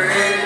remember.